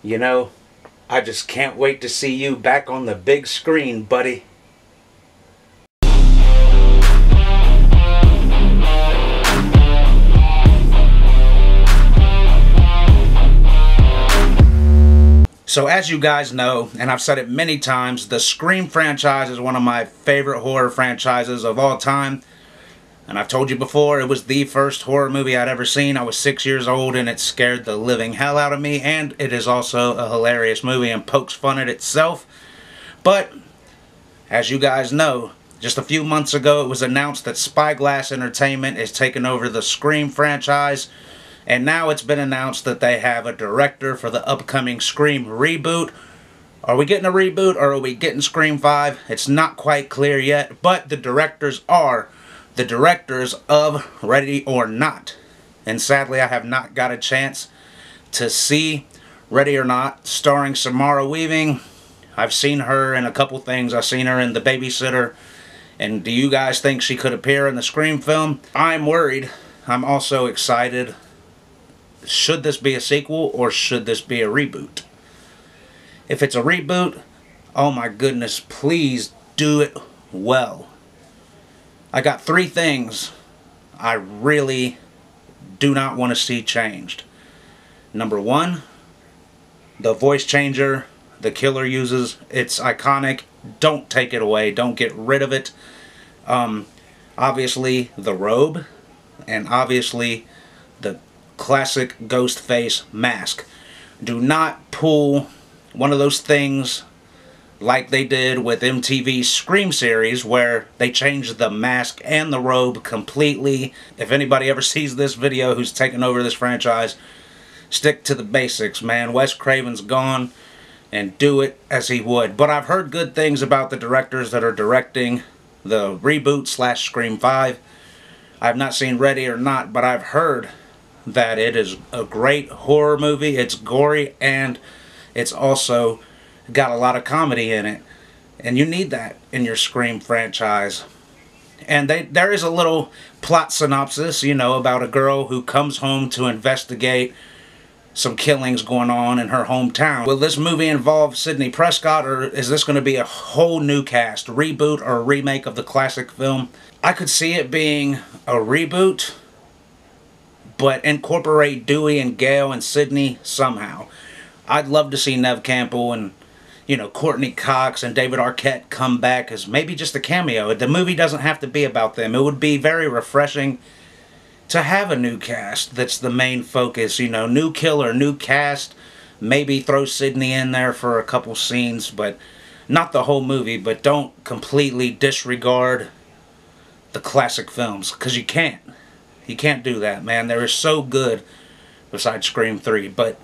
You know, I just can't wait to see you back on the big screen, buddy. So as you guys know, and I've said it many times, the Scream franchise is one of my favorite horror franchises of all time. And I've told you before, it was the first horror movie I'd ever seen. I was 6 years old and it scared the living hell out of me. And it is also a hilarious movie and pokes fun at itself. But, as you guys know, just a few months ago it was announced that Spyglass Entertainment is taking over the Scream franchise. And now it's been announced that they have a director for the upcoming Scream reboot. Are we getting a reboot or are we getting Scream 5? It's not quite clear yet, but the directors are the directors of Ready or Not. And sadly, I have not got a chance to see Ready or Not, starring Samara Weaving. I've seen her in a couple things. I've seen her in The Babysitter. And do you guys think she could appear in the Scream film? I'm worried. I'm also excited. Should this be a sequel or should this be a reboot? If it's a reboot, oh my goodness, please do it well. I got three things I really do not want to see changed. Number one, the voice changer the killer uses. It's iconic. Don't take it away. Don't get rid of it. Obviously, the robe, and obviously the classic Ghostface mask. Do not pull one of those things like they did with MTV's Scream series where they changed the mask and the robe completely. If anybody ever sees this video who's taken over this franchise, stick to the basics, man. Wes Craven's gone, and do it as he would. But I've heard good things about the directors that are directing the reboot / Scream 5. I've not seen Ready or Not, but I've heard that it is a great horror movie. It's gory and it's also got a lot of comedy in it, and you need that in your Scream franchise. And there is a little plot synopsis, you know, about a girl who comes home to investigate some killings going on in her hometown. Will this movie involve Sydney Prescott, or is this going to be a whole new cast, reboot or remake of the classic film? I could see it being a reboot, but incorporate Dewey and Gale and Sydney somehow. I'd love to see Neve Campbell and, you know, Courtney Cox and David Arquette come back as maybe just a cameo. The movie doesn't have to be about them. It would be very refreshing to have a new cast that's the main focus. You know, new killer, new cast. Maybe throw Sydney in there for a couple scenes, but not the whole movie. But don't completely disregard the classic films, because you can't. You can't do that, man. They were so good besides Scream 3. But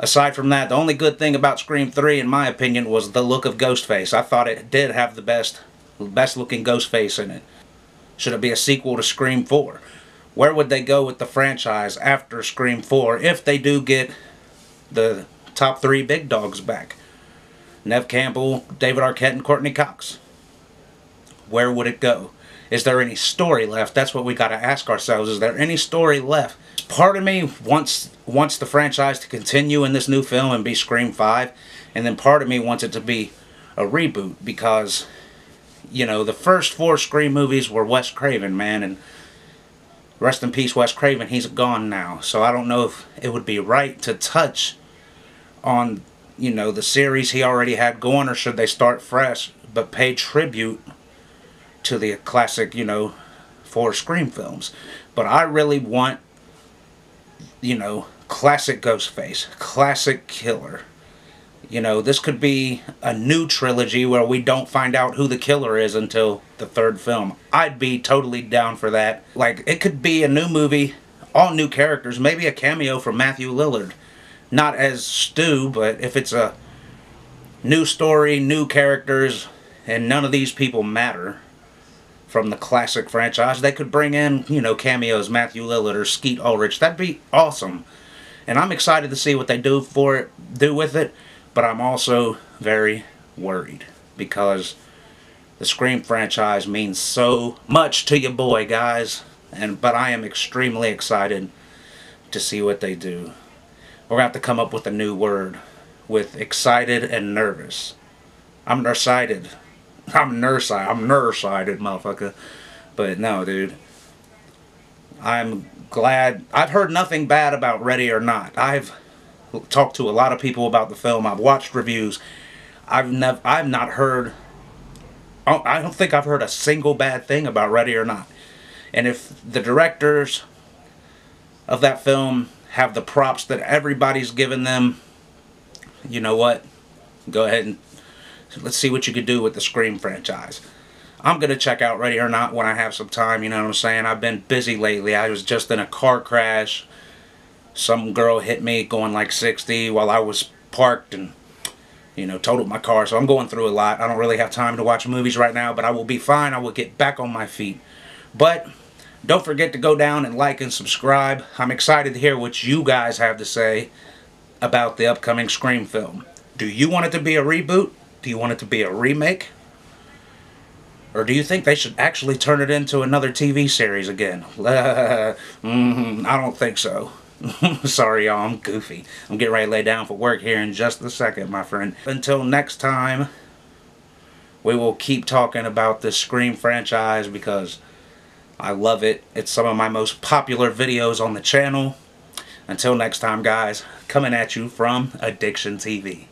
aside from that, the only good thing about Scream 3, in my opinion, was the look of Ghostface. I thought it did have the best looking Ghostface in it. Should it be a sequel to Scream 4? Where would they go with the franchise after Scream 4 if they do get the top three big dogs back? Neve Campbell, David Arquette, and Courtney Cox. Where would it go? Is there any story left? That's what we got to ask ourselves. Is there any story left? Part of me wants the franchise to continue in this new film and be Scream 5. And then part of me wants it to be a reboot because, you know, the first four Scream movies were Wes Craven, man. And rest in peace, Wes Craven. He's gone now. So I don't know if it would be right to touch on, you know, the series he already had going, or should they start fresh but pay tribute to the classic, you know, four Scream films. But I really want, you know, classic Ghostface, classic killer. You know, this could be a new trilogy where we don't find out who the killer is until the third film. I'd be totally down for that. Like, it could be a new movie, all new characters, maybe a cameo from Matthew Lillard. Not as Stu, but if it's a new story, new characters, and none of these people matter from the classic franchise, they could bring in, you know, cameos, Matthew Lillard or Skeet Ulrich. That'd be awesome. And I'm excited to see what they do with it, but I'm also very worried because the Scream franchise means so much to your boy, guys. But I am extremely excited to see what they do. we're going to have to come up with a new word with excited and nervous. I'm nerve-sided. I'm nerve-sided, motherfucker. But no, dude. I'm glad. I've heard nothing bad about Ready or Not. I've talked to a lot of people about the film. I've watched reviews. I've not heard. I don't think I've heard a single bad thing about Ready or Not. And if the directors of that film have the props that everybody's given them, you know what? Go ahead and let's see what you could do with the Scream franchise. I'm going to check out Ready or Not when I have some time, you know what I'm saying? I've been busy lately. I was just in a car crash. Some girl hit me going like 60 while I was parked and, you know, totaled my car. So I'm going through a lot. I don't really have time to watch movies right now, but I will be fine. I will get back on my feet. But don't forget to go down and like and subscribe. I'm excited to hear what you guys have to say about the upcoming Scream film. Do you want it to be a reboot? Do you want it to be a remake? Or do you think they should actually turn it into another TV series again? I don't think so. Sorry, y'all. I'm goofy. I'm getting ready to lay down for work here in just a second, my friend. Until next time, we will keep talking about this Scream franchise because I love it. It's some of my most popular videos on the channel. Until next time, guys, coming at you from Addiction TV.